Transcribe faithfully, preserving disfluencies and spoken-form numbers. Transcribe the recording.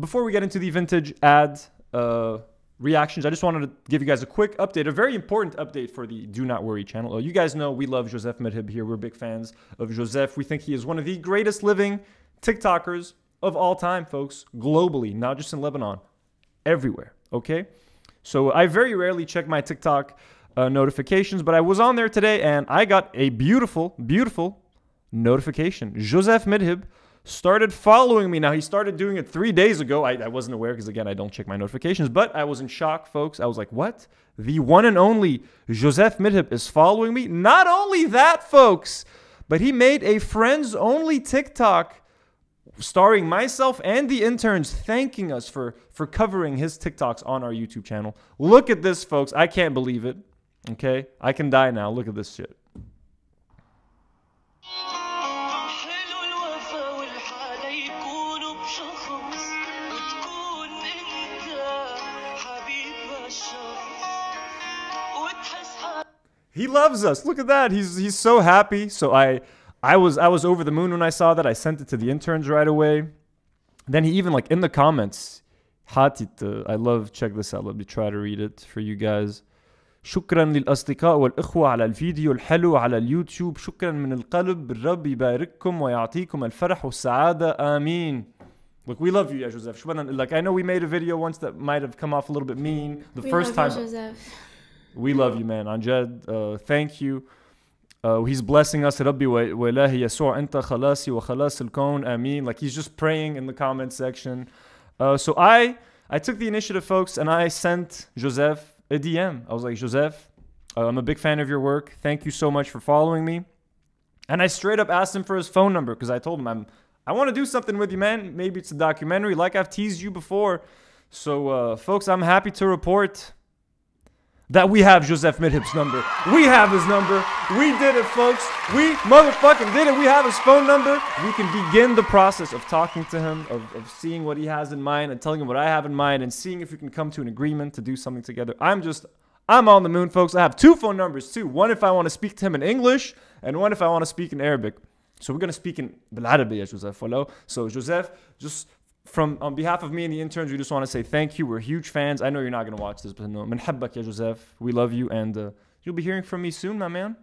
Before we get into the vintage ad uh, reactions, I just wanted to give you guys a quick update, a very important update for the Do Not Worry channel. Uh, you guys know we love Joseph Merheb here. We're big fans of Joseph. We think he is one of the greatest living TikTokers of all time, folks, globally, not just in Lebanon, everywhere, okay? So I very rarely check my TikTok uh, notifications, but I was on there today and I got a beautiful, beautiful notification. Joseph Merheb started following me. Now, he started doing it three days ago. I, I wasn't aware because, again, I don't check my notifications, but I was in shock, folks. I was like, what? The one and only Joseph Merheb is following me? Not only that, folks, but he made a friends-only TikTok starring myself and the interns, thanking us for, for covering his TikToks on our YouTube channel. Look at this, folks. I can't believe it. Okay? I can die now. Look at this shit. He loves us. Look at that. He's he's so happy. So I I was I was over the moon when I saw that. I sent it to the interns right away. Then he even, like, in the comments, Hatita, I love, check this out. Let me try to read it for you guys. شكرا للأصدقاء والإخوة على الفيديو الحلو على اليوتيوب. شكرا من القلب. الرب يبارككم ويعطيكم الفرح والسعادة. آمين. Look, we love you, yeah, Joseph. Like, I know we made a video once that might have come off a little bit mean the we first love time. You, Joseph. We love you, man. Anjad, uh, thank you. Uh, he's blessing us. Rabbi walahi Yasua anta khalasi wa khalas al-kawn. Ameen. Like, he's just praying in the comment section. Uh, so I I took the initiative, folks, and I sent Joseph a D M. I was like, Joseph, uh, I'm a big fan of your work. Thank you so much for following me. And I straight up asked him for his phone number because I told him, I'm, I want to do something with you, man. Maybe it's a documentary like I've teased you before. So, uh, folks, I'm happy to report that we have Joseph Merheb's number. We have his number. We did it, folks. We motherfucking did it. We have his phone number. We can begin the process of talking to him, of, of seeing what he has in mind and telling him what I have in mind and seeing if we can come to an agreement to do something together. I'm just, I'm on the moon, folks. I have two phone numbers, too. One if I want to speak to him in English and one if I want to speak in Arabic. So we're going to speak in Arabic, Joseph. So, Joseph, just... From on behalf of me and the interns, we just want to say thank you. We're huge fans. I know you're not going to watch this, but no. We love you, and uh, you'll be hearing from me soon, my man.